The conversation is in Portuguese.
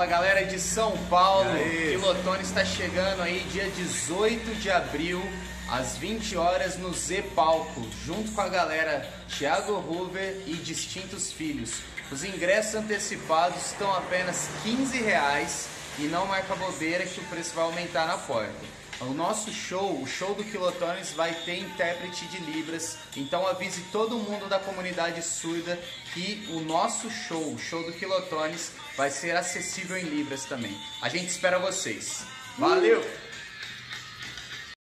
Fala galera de São Paulo, Kilotones está chegando aí dia 18 de abril, às 20 horas no Z Palco, junto com a galera Thiago Hoover e Distintos Filhos. Os ingressos antecipados estão apenas R$15 e não marca bobeira que o preço vai aumentar na porta. O nosso show, o show do Kilotones, vai ter intérprete de Libras, então avise todo mundo da comunidade surda que o nosso show, o show do Kilotones, vai ser acessível em Libras também. A gente espera vocês. Valeu!